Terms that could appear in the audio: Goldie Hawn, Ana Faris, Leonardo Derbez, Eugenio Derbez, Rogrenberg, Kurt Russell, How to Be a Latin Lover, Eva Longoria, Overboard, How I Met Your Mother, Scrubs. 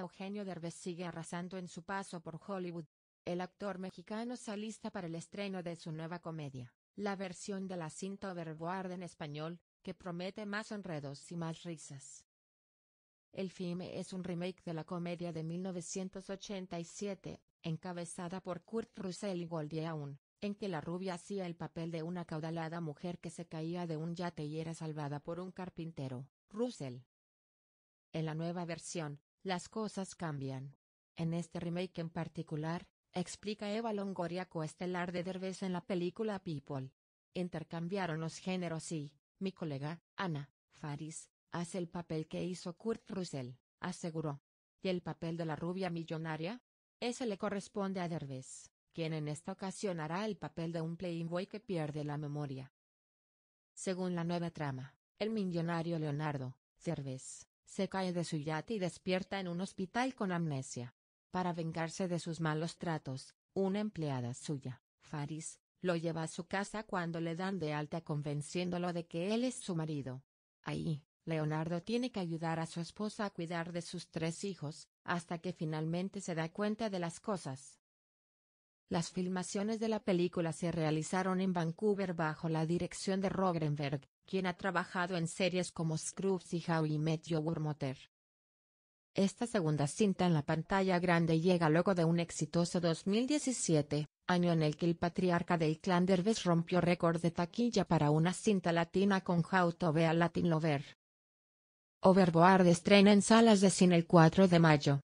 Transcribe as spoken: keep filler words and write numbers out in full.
Eugenio Derbez sigue arrasando en su paso por Hollywood. El actor mexicano se alista para el estreno de su nueva comedia, la versión de la cinta Overboard en español, que promete más enredos y más risas. El filme es un remake de la comedia de mil novecientos ochenta y siete, encabezada por Kurt Russell y Goldie Hawn, en que la rubia hacía el papel de una acaudalada mujer que se caía de un yate y era salvada por un carpintero, Russell. En la nueva versión, las cosas cambian. En este remake en particular, explica Eva Longoria, coestelar de Derbez en la película People. Intercambiaron los géneros y, mi colega, Ana Faris, hace el papel que hizo Kurt Russell, aseguró. ¿Y el papel de la rubia millonaria? Ese le corresponde a Derbez, quien en esta ocasión hará el papel de un playboy que pierde la memoria. Según la nueva trama, el millonario Leonardo Derbez se cae de su yate y despierta en un hospital con amnesia. Para vengarse de sus malos tratos, una empleada suya, Faris, lo lleva a su casa cuando le dan de alta, convenciéndolo de que él es su marido. Ahí, Leonardo tiene que ayudar a su esposa a cuidar de sus tres hijos, hasta que finalmente se da cuenta de las cosas. Las filmaciones de la película se realizaron en Vancouver bajo la dirección de Rogrenberg, quien ha trabajado en series como Scrubs y How I Met Your Mother. Esta segunda cinta en la pantalla grande llega luego de un exitoso dos mil diecisiete, año en el que el patriarca del clan Derbez rompió récord de taquilla para una cinta latina con How to Be a Latin Lover. Overboard estrena en salas de cine el cuatro de mayo.